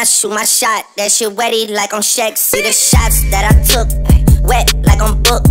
I shoot my shot, that shit wetty like on Shaq. See the shots that I took, wet like on Book,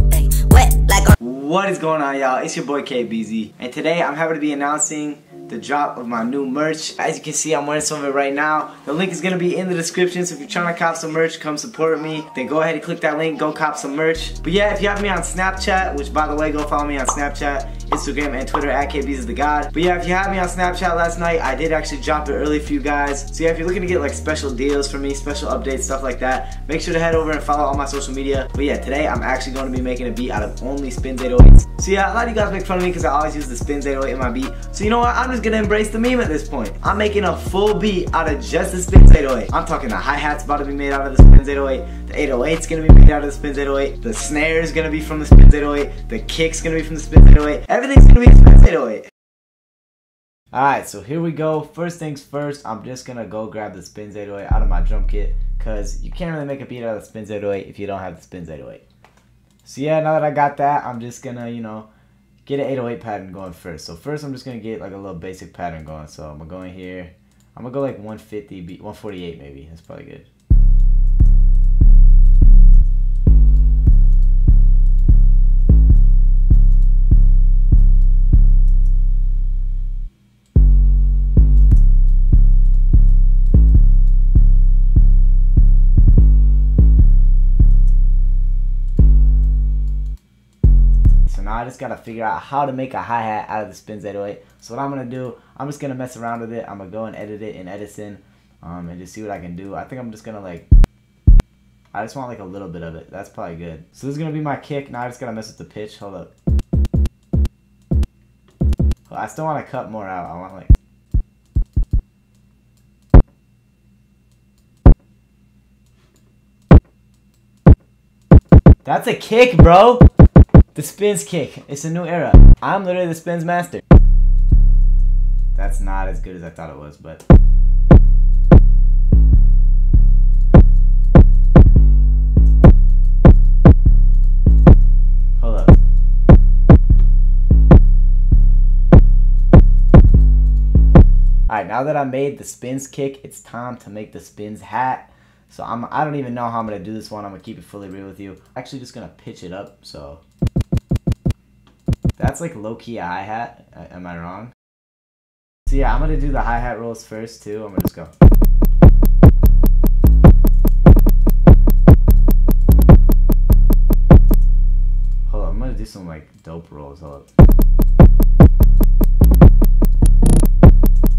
wet like on... What is going on, y'all? It's your boy KBeaZy, and today I'm happy to be announcing the drop of my new merch. As you can see, I'm wearing some of it right now. The link is gonna be in the description, so if you're trying to cop some merch, come support me. Then go ahead and click that link, go cop some merch. But yeah, if you have me on Snapchat, which by the way, go follow me on Snapchat, Instagram, and Twitter at KBeaZyTheGod. But yeah, if you have me on Snapchat last night, I did actually drop it early for you guys. So yeah, if you're looking to get like special deals from me, special updates, stuff like that, make sure to head over and follow all my social media. But yeah, today I'm actually gonna be making a beat out of only Spinz 808s. So yeah, a lot of you guys make fun of me because I always use the Spinz 808 in my beat. So you know what? I'm just gonna embrace the meme at this point. I'm making a full beat out of just the Spinz 808. I'm talking the hi-hat's about to be made out of the Spinz 808, the 808's gonna be made out of the Spinz 808, the snare's gonna be from the Spinz 808, the kick's gonna be from the Spinz 808, everything's gonna be the Spinz 808. Alright, so here we go. First things first, I'm just gonna go grab the Spinz 808 out of my drum kit, cause you can't really make a beat out of the Spinz 808 if you don't have the Spinz 808. So yeah, now that I got that, I'm just gonna, you know, get an 808 pattern going first. So first I'm just going to get like a little basic pattern going. So I'm going to go in here. I'm going to go like 150, 148 maybe. That's probably good. I just gotta figure out how to make a hi-hat out of the Spinz 808. So what I'm gonna do, I'm just gonna mess around with it. I'm gonna go and edit it in Edison and just see what I can do. I think I'm just gonna like, I just want like a little bit of it. That's probably good. So this is gonna be my kick. Now I just gotta mess with the pitch. Hold up. I still wanna cut more out. I want like, that's a kick, bro. The Spinz kick, it's a new era. I'm literally the Spinz master. That's not as good as I thought it was, but. Hold up. Alright, now that I made the Spinz kick, it's time to make the Spinz hat. So I don't even know how I'm gonna do this one. I'm gonna keep it fully real with you. Actually just gonna pitch it up, so. That's like low-key a hi-hat, am I wrong? So yeah, I'm gonna do the hi-hat rolls first too, I'm gonna just go. Hold up, I'm gonna do some like dope rolls, hold up.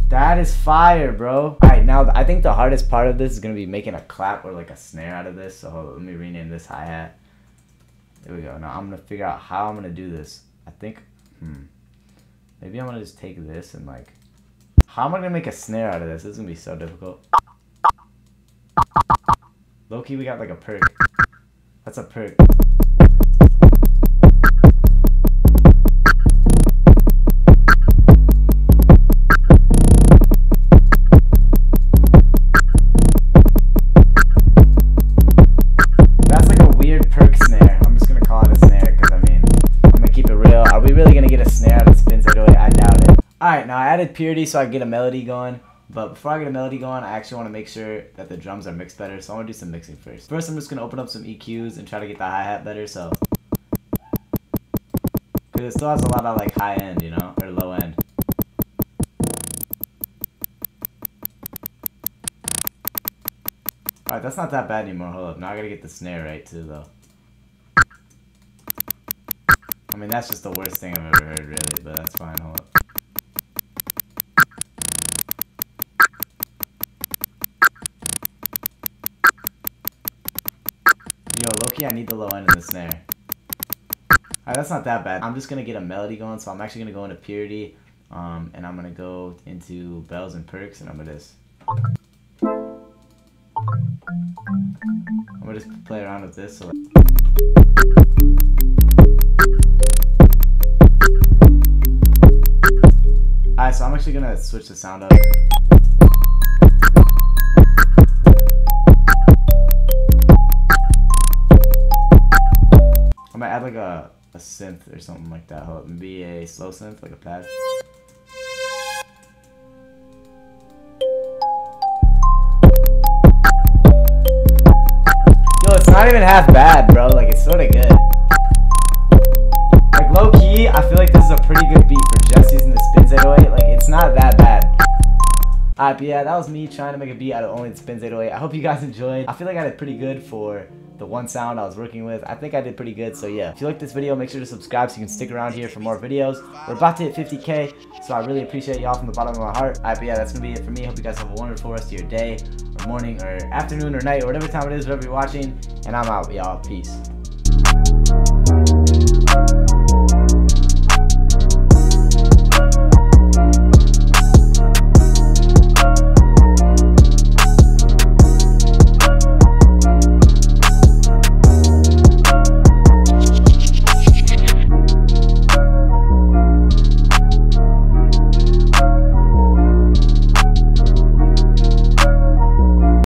That is fire, bro. Alright, now I think the hardest part of this is gonna be making a clap or like a snare out of this, so hold up, let me rename this hi-hat. There we go, now I'm gonna figure out how I'm gonna do this. I think, maybe I'm gonna just take this and like, how am I gonna make a snare out of this? This is gonna be so difficult. Low-key, we got like a perk. That's a perk. Alright, now I added Purity so I can get a melody going, but before I get a melody going, I actually want to make sure that the drums are mixed better, so I want to do some mixing first. First, I'm just going to open up some EQs and try to get the hi-hat better, so... Because it still has a lot of, like, high-end, you know, or low-end. Alright, that's not that bad anymore, hold up. Now I gotta get the snare right, too, though. I mean, that's just the worst thing I've ever heard, really, but that's fine, hold up. Yo, low-key, I need the low end in the snare. Alright, that's not that bad. I'm just gonna get a melody going, so I'm actually gonna go into Purity, and I'm gonna go into Bells and Perks, and I'm gonna just... play around with this, so... Alright, so I'm actually gonna switch the sound up. I might add like a synth or something like that. Hold up, maybe a slow synth, like a pad. even half bad, bro. Like, it's sort of good. Like, low-key, I feel like this is a pretty good beat for just using the Spinz 808. Like, it's not that bad. Alright, but yeah, that was me trying to make a beat out of only the Spinz 808. I hope you guys enjoyed. I feel like I did pretty good for the one sound I was working with. I think I did pretty good, so yeah. If you liked this video, make sure to subscribe so you can stick around here for more videos. We're about to hit 50K, so I really appreciate y'all from the bottom of my heart. Alright, but yeah, that's gonna be it for me. Hope you guys have a wonderful rest of your day, or morning, or afternoon, or night, or whatever time it is, whatever you're watching. And I'm out, y'all. Peace.